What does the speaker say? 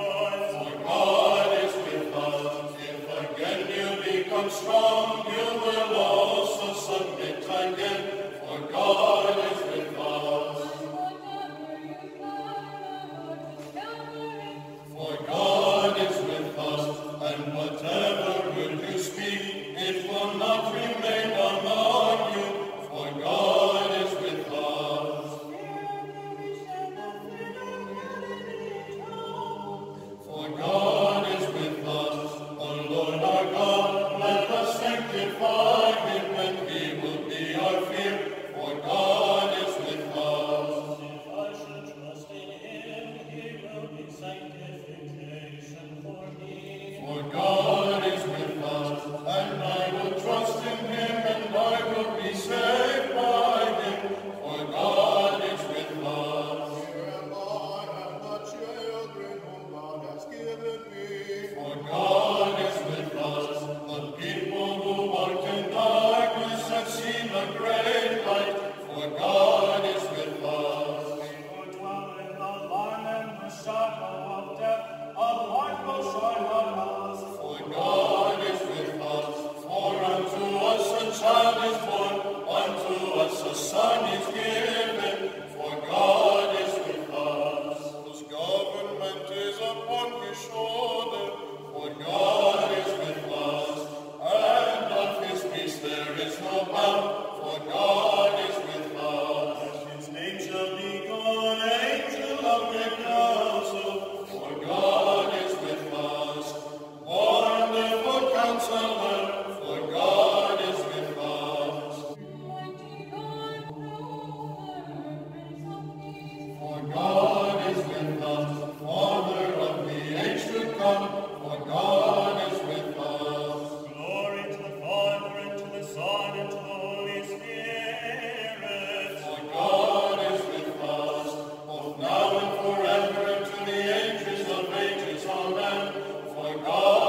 God.